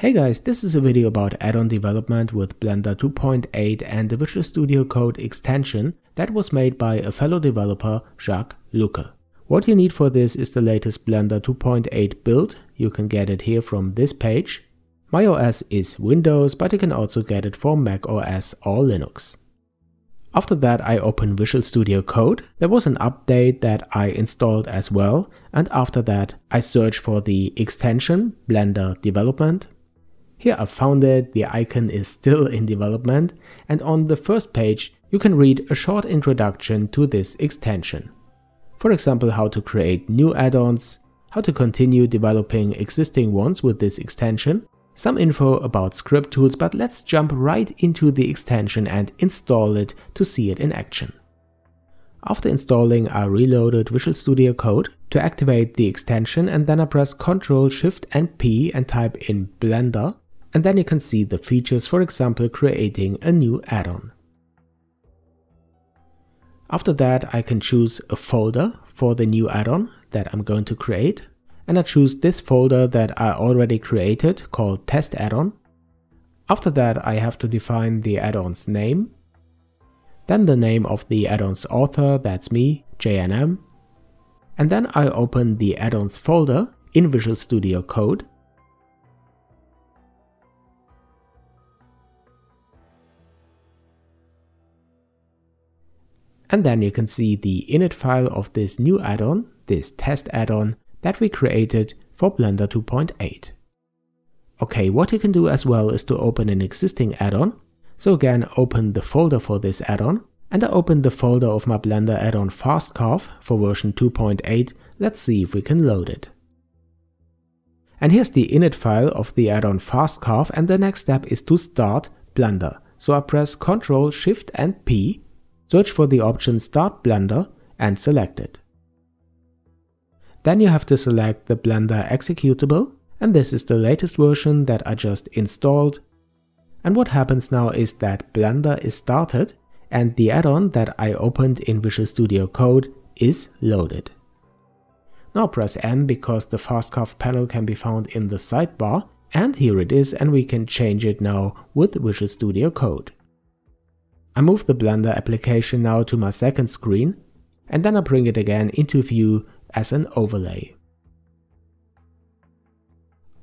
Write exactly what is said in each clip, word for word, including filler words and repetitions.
Hey guys, this is a video about add-on development with Blender two point eight and the Visual Studio Code extension that was made by a fellow developer, Jacques Lucke. What you need for this is the latest Blender two point eight build. You can get it here from this page. My O S is Windows, but you can also get it for Mac O S or Linux. After that, I open Visual Studio Code. There was an update that I installed as well. And after that, I search for the extension Blender Development. Here I found it, the icon is still in development, and on the first page you can read a short introduction to this extension. For example, how to create new add-ons, how to continue developing existing ones with this extension, some info about script tools, but let's jump right into the extension and install it to see it in action. After installing, I reloaded Visual Studio Code to activate the extension, and then I press control shift and P and type in Blender, and then you can see the features, for example creating a new add-on. After that, I can choose a folder for the new add-on that I'm going to create, and I choose this folder that I already created called Test Add-on. After that, I have to define the add-on's name, then the name of the add-on's author, that's me, J N M. And then I open the add-ons folder in Visual Studio Code. And then you can see the init file of this new add-on, this test add-on that we created for Blender two point eight. Okay, what you can do as well is to open an existing add-on. So again, open the folder for this add-on, and I open the folder of my Blender add-on FastCalf for version two point eight. Let's see if we can load it. And here's the init file of the add-on FastCalf, and the next step is to start Blender. So I press control shift and P, search for the option Start Blender and select it. Then you have to select the Blender executable, and this is the latest version that I just installed. And what happens now is that Blender is started and the add-on that I opened in Visual Studio Code is loaded. Now press N because the FastCarve panel can be found in the sidebar, and here it is, and we can change it now with Visual Studio Code. I move the Blender application now to my second screen, and then I bring it again into view as an overlay.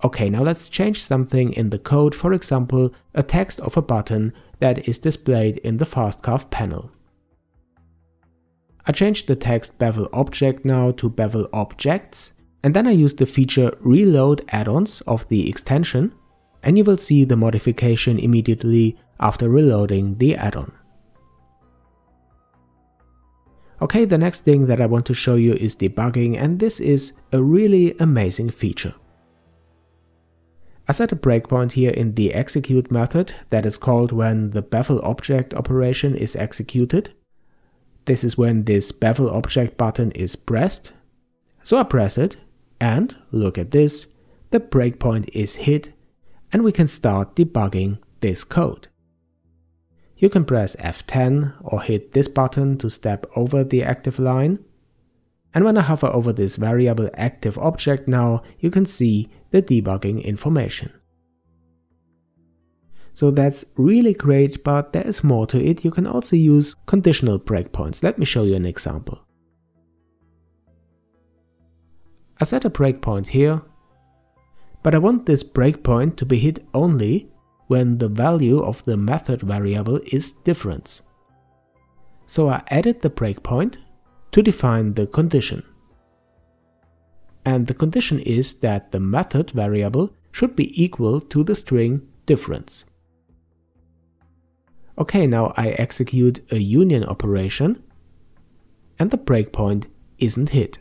Okay, now let's change something in the code, for example a text of a button that is displayed in the FastCarve panel. I changed the text bevel object now to bevel objects, and then I used the feature reload add-ons of the extension, and you will see the modification immediately after reloading the add-on. Okay, the next thing that I want to show you is debugging, and this is a really amazing feature. I set a breakpoint here in the execute method that is called when the bevel object operation is executed. This is when this bevel object button is pressed. So I press it, and look at this, the breakpoint is hit, and we can start debugging this code. You can press F ten or hit this button to step over the active line. And when I hover over this variable active object now, you can see the debugging information. So that's really great, but there is more to it. You can also use conditional breakpoints. Let me show you an example. I set a breakpoint here, but I want this breakpoint to be hit only when the value of the method variable is difference. So I added the breakpoint to define the condition. And the condition is that the method variable should be equal to the string difference. Okay, now I execute a union operation, and the breakpoint isn't hit.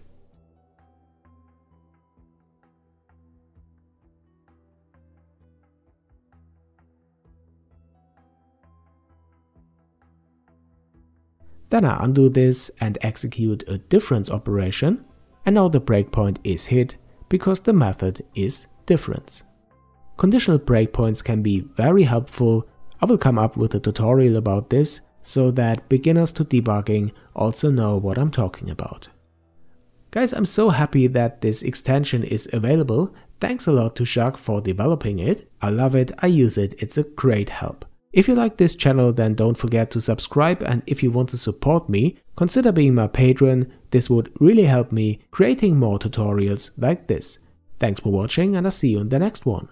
Then I undo this and execute a difference operation. And now the breakpoint is hit because the method is difference. Conditional breakpoints can be very helpful. I will come up with a tutorial about this so that beginners to debugging also know what I'm talking about. Guys, I'm so happy that this extension is available. Thanks a lot to Jacques for developing it. I love it, I use it, it's a great help. If you like this channel, then don't forget to subscribe, and if you want to support me, consider being my patron. This would really help me creating more tutorials like this. Thanks for watching, and I'll see you in the next one.